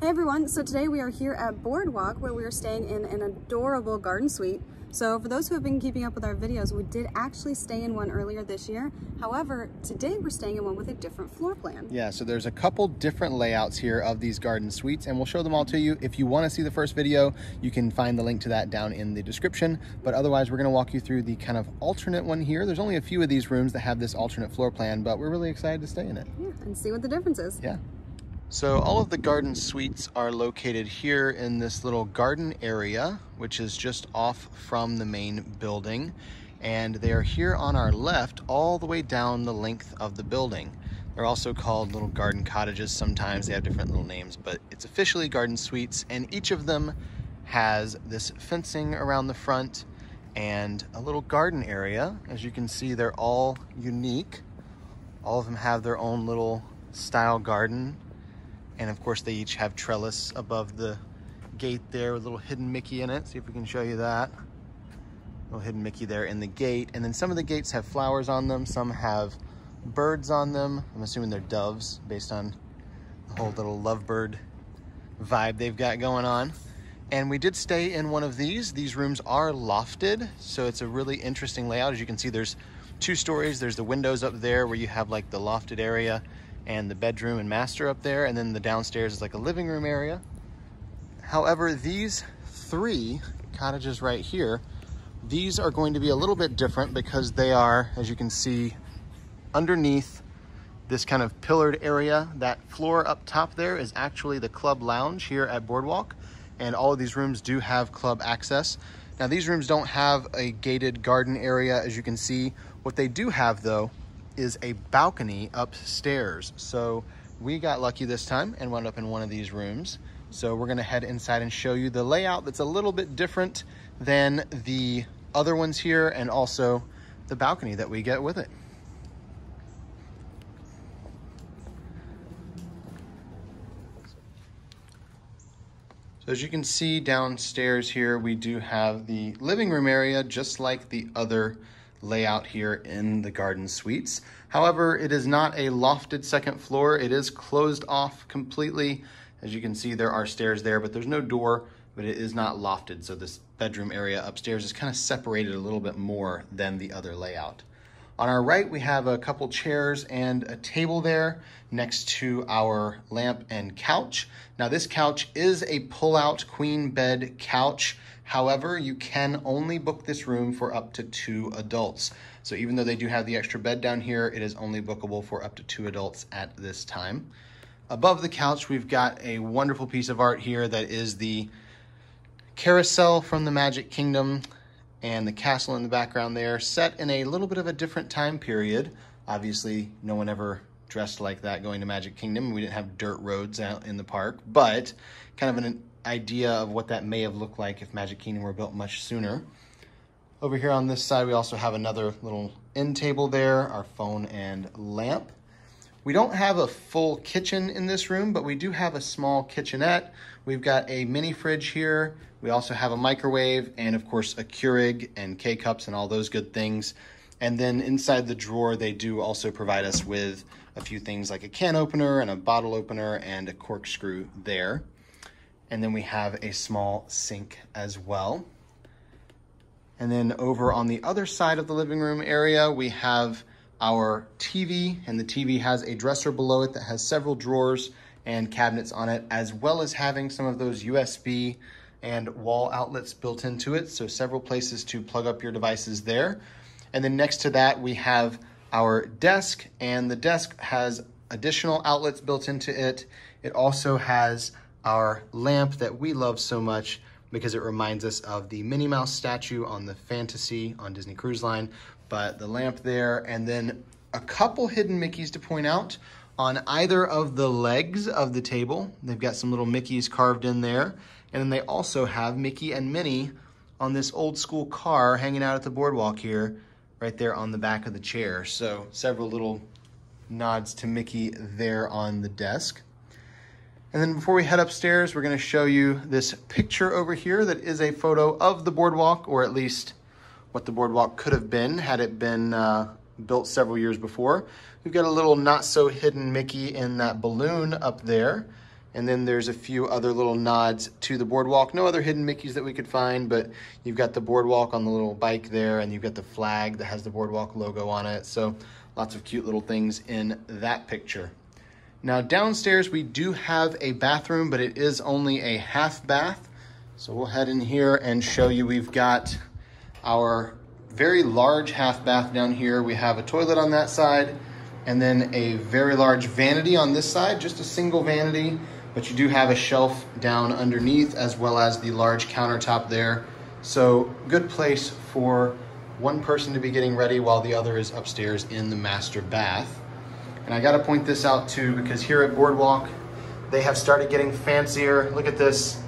Hey everyone, so today we are here at Boardwalk where we are staying in an adorable garden suite. So for those who have been keeping up with our videos, we did actually stay in one earlier this year. However, today we're staying in one with a different floor plan. Yeah, so there's a couple different layouts here of these garden suites and we'll show them all to you. If you want to see the first video, you can find the link to that down in the description. But otherwise, we're going to walk you through the kind of alternate one here. There's only a few of these rooms that have this alternate floor plan, but we're really excited to stay in it. Yeah, and see what the difference is. Yeah. So all of the garden suites are located here in this little garden area, which is just off from the main building. And they are here on our left all the way down the length of the building. They're also called little garden cottages. Sometimes they have different little names, but it's officially garden suites. And each of them has this fencing around the front and a little garden area. As you can see, they're all unique. All of them have their own little style garden. And of course they each have trellis above the gate there with a little hidden Mickey in it. See if we can show you that. Little hidden Mickey there in the gate. And then some of the gates have flowers on them. Some have birds on them. I'm assuming they're doves based on the whole little lovebird vibe they've got going on. And we did stay in one of these. These rooms are lofted. So it's a really interesting layout. As you can see, there's two stories. There's the windows up there where you have like the lofted area and the bedroom and master up there, and then the downstairs is like a living room area. However, these three cottages right here, these are going to be a little bit different because they are, as you can see, underneath this kind of pillared area. That floor up top there is actually the club lounge here at Boardwalk, and all of these rooms do have club access. Now, these rooms don't have a gated garden area, as you can see. What they do have, though, is a balcony upstairs. So we got lucky this time and wound up in one of these rooms. So we're gonna head inside and show you the layout that's a little bit different than the other ones here, and also the balcony that we get with it. So as you can see downstairs here, we do have the living room area just like the other layout here in the garden suites. However, it is not a lofted second floor. It is closed off completely. As you can see, there are stairs there, but there's no door, but it is not lofted. So this bedroom area upstairs is kind of separated a little bit more than the other layout. On our right, we have a couple chairs and a table there next to our lamp and couch. Now, this couch is a pull-out queen bed couch. However, you can only book this room for up to 2 adults. So even though they do have the extra bed down here, it is only bookable for up to 2 adults at this time. Above the couch, we've got a wonderful piece of art here that is the carousel from the Magic Kingdom, and the castle in the background there, set in a little bit of a different time period. Obviously, no one ever dressed like that going to Magic Kingdom. We didn't have dirt roads out in the park, but kind of an idea of what that may have looked like if Magic Kingdom were built much sooner. Over here on this side, we also have another little end table there, our phone and lamp. We don't have a full kitchen in this room, but we do have a small kitchenette. We've got a mini fridge here. We also have a microwave and, of course, a Keurig and K-cups and all those good things. And then inside the drawer, they do also provide us with a few things like a can opener and a bottle opener and a corkscrew there. And then we have a small sink as well. And then over on the other side of the living room area, we have our TV, and the TV has a dresser below it that has several drawers and cabinets on it, as well as having some of those USB and wall outlets built into it. So several places to plug up your devices there. And then next to that, we have our desk, and the desk has additional outlets built into it. It also has our lamp that we love so much because it reminds us of the Minnie Mouse statue on the Fantasy on Disney Cruise Line. But the lamp there, and then a couple hidden Mickeys to point out on either of the legs of the table. They've got some little Mickeys carved in there. And then they also have Mickey and Minnie on this old school car hanging out at the boardwalk here, right there on the back of the chair. So several little nods to Mickey there on the desk. And then before we head upstairs, we're gonna show you this picture over here that is a photo of the boardwalk, or at least what the boardwalk could have been had it been built several years before. We've got a little not so hidden Mickey in that balloon up there. And then there's a few other little nods to the boardwalk. No other hidden Mickeys that we could find, but you've got the boardwalk on the little bike there, and you've got the flag that has the boardwalk logo on it. So lots of cute little things in that picture. Now downstairs, we do have a bathroom, but it is only a half bath. So we'll head in here and show you. We've got our very large half bath down here. We have a toilet on that side, and then a very large vanity on this side, just a single vanity. But you do have a shelf down underneath, as well as the large countertop there. So good place for one person to be getting ready while the other is upstairs in the master bath. And I gotta point this out too, because here at Boardwalk, they have started getting fancier. Look at this.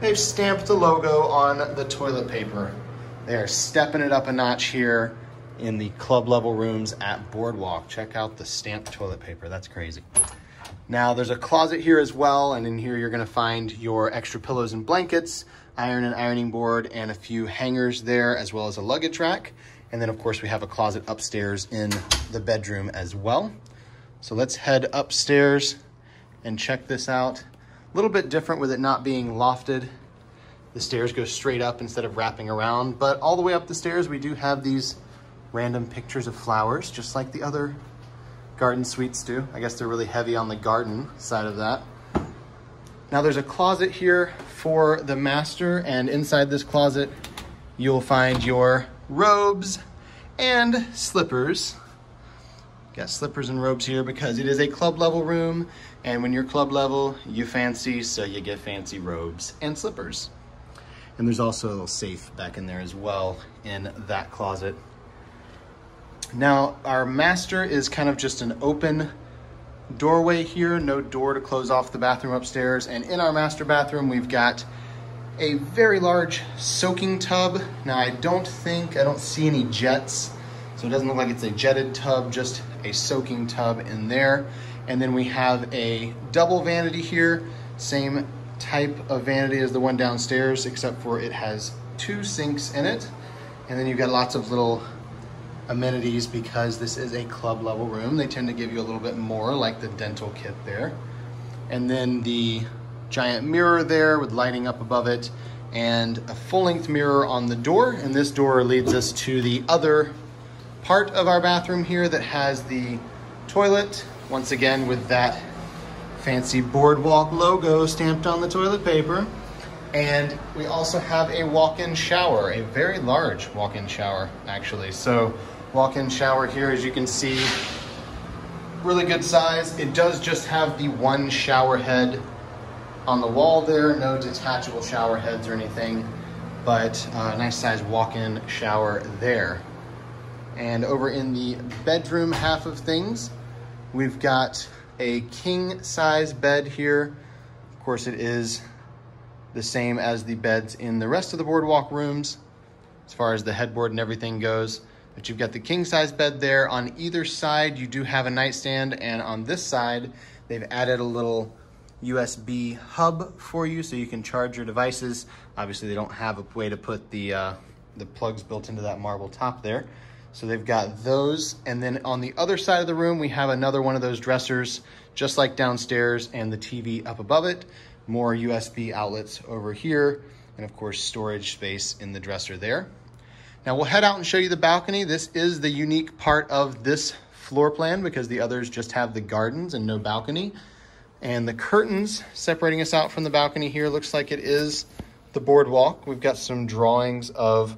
They've stamped the logo on the toilet paper. They are stepping it up a notch here in the club level rooms at Boardwalk. Check out the stamped toilet paper. That's crazy. Now there's a closet here as well, and in here you're gonna find your extra pillows and blankets, iron and ironing board, and a few hangers there, as well as a luggage rack. And then of course we have a closet upstairs in the bedroom as well. So let's head upstairs and check this out. A little bit different with it not being lofted. The stairs go straight up instead of wrapping around, but all the way up the stairs we do have these random pictures of flowers, just like the other garden suites do. I guess they're really heavy on the garden side of that. Now there's a closet here for the master, and inside this closet, you'll find your robes and slippers. Got slippers and robes here because it is a club level room, and when you're club level, you fancy, so you get fancy robes and slippers. And there's also a little safe back in there as well in that closet. Now, our master is kind of just an open doorway here, no door to close off the bathroom upstairs. And in our master bathroom, we've got a very large soaking tub. Now, I don't see any jets, so it doesn't look like it's a jetted tub, just a soaking tub in there. And then we have a double vanity here, same type of vanity as the one downstairs, except for it has two sinks in it. And then you've got lots of little amenities because this is a club level room. They tend to give you a little bit more, like the dental kit there. And then the giant mirror there with lighting up above it, and a full length mirror on the door. And this door leads us to the other part of our bathroom here that has the toilet, once again with that fancy Boardwalk logo stamped on the toilet paper. And we also have a walk-in shower, a very large walk-in shower actually. So walk-in shower here, as you can see, really good size. It does just have the one shower head on the wall there, no detachable shower heads or anything, but a nice size walk-in shower there. And over in the bedroom half of things, we've got a king size bed here. Of course, it is the same as the beds in the rest of the Boardwalk rooms, as far as the headboard and everything goes. But you've got the king size bed there. On either side, you do have a nightstand, and on this side, they've added a little USB hub for you so you can charge your devices. Obviously, they don't have a way to put the plugs built into that marble top there. So they've got those. And then on the other side of the room, we have another one of those dressers, just like downstairs, and the TV up above it. More USB outlets over here, and of course storage space in the dresser there. Now we'll head out and show you the balcony. This is the unique part of this floor plan because the others just have the gardens and no balcony. And the curtains separating us out from the balcony here looks like it is the Boardwalk. We've got some drawings of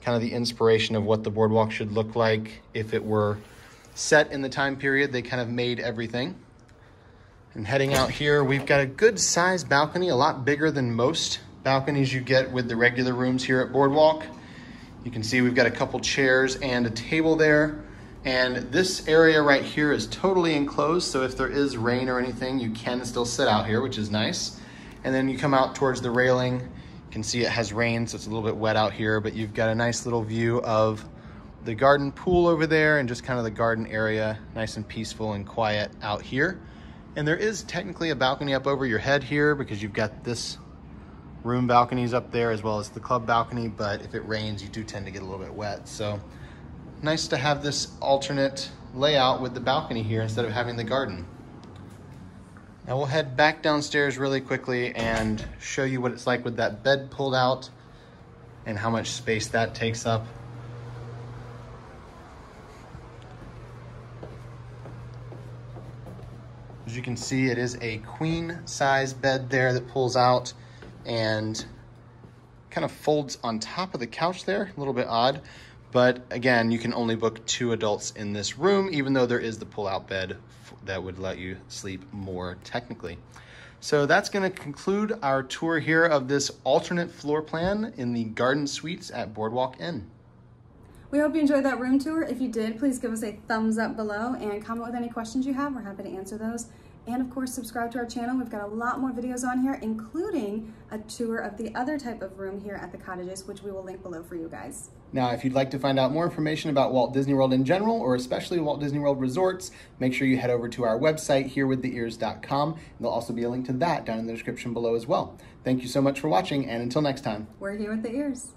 kind of the inspiration of what the Boardwalk should look like if it were set in the time period they kind of made everything. And heading out here, we've got a good sized balcony, a lot bigger than most balconies you get with the regular rooms here at Boardwalk. You can see we've got a couple chairs and a table there. And this area right here is totally enclosed, so if there is rain or anything, you can still sit out here, which is nice. And then you come out towards the railing, you can see it has rain, so it's a little bit wet out here, but you've got a nice little view of the garden pool over there and just kind of the garden area, nice and peaceful and quiet out here. And there is technically a balcony up over your head here because you've got this room balconies up there as well as the club balcony, but if it rains, you do tend to get a little bit wet. So nice to have this alternate layout with the balcony here instead of having the garden. Now we'll head back downstairs really quickly and show you what it's like with that bed pulled out and how much space that takes up. As you can see, it is a queen size bed there that pulls out and kind of folds on top of the couch there, a little bit odd. But again, you can only book 2 adults in this room, even though there is the pull-out bed that would let you sleep more technically. So that's going to conclude our tour here of this alternate floor plan in the garden suites at Boardwalk Inn. We hope you enjoyed that room tour. If you did, please give us a thumbs up below and comment with any questions you have. We're happy to answer those. And of course, subscribe to our channel. We've got a lot more videos on here, including a tour of the other type of room here at the cottages, which we will link below for you guys. Now, if you'd like to find out more information about Walt Disney World in general, or especially Walt Disney World resorts, make sure you head over to our website, herewiththeears.com. There'll also be a link to that down in the description below as well. Thank you so much for watching, and until next time. We're Here With The Ears.